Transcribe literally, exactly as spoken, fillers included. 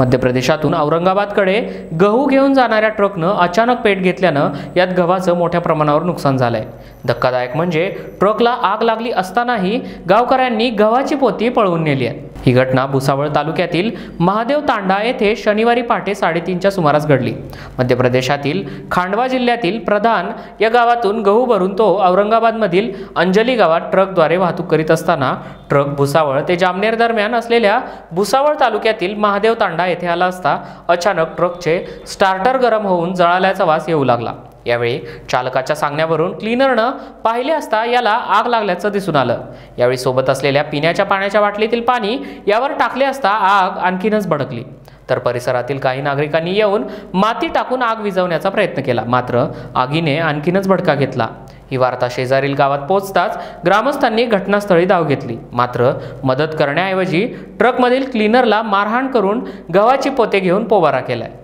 मध्य प्रदेशातून औरंगाबादकडे गहू घेऊन जाणाऱ्या ट्रकनं अचानक पेट घेतल्यानं यात गव्हाचं मोठ्या प्रमाणावर नुकसान झालंय। धक्कादायक म्हणजे ट्रकला आग लागली असतानाही गावकऱ्यांनी गव्हाची पोती पळवून नेली आहे। ही घटना भुसावळ तालुक्यातील महादेव तांडा येथे शनिवारी पहाटे साडेतीन च्या सुमारास घडली। मध्य प्रदेशातील खांडवा जिल्ह्यातील प्रधान या गावातून गहू भरून तो औरंगाबादमधील अंजली गावात ट्रकद्वारे वाहतूक करीत असताना ट्रक भुसावळ ते जामनेर दरम्यान असलेल्या भुसावळ तालुक्यातील महादेव तांडा येथे आला असता अचानक ट्रकचे स्टार्टर गरम होऊन जळाल्याचा वास येऊ लागला। यावेळी चालकाच्या सांगण्यावरून क्लीनरनं पाहिले असता याला आग लागल्याचं दिसून आलं। यावेळी सोबत असलेल्या पिण्याच्या पाण्याच्या बाटलीतील पाणी यावर टाकले असता आग आणखीनच भडकली। तर परिसरातील काही नागरिकांनी येऊन माती टाकून आग विझवण्याचा प्रयत्न केला, मात्र आगीने आणखीनच भडका घेतला। ही वार्ता शेजारील गावात पोहोचताच ग्रामस्थांनी घटनास्थळी धाव घेतली, मात्र मदत करण्याऐवजी ट्रकमधील क्लीनरला मारहाण करून गव्हाची पोते घेऊन पोबारा केला।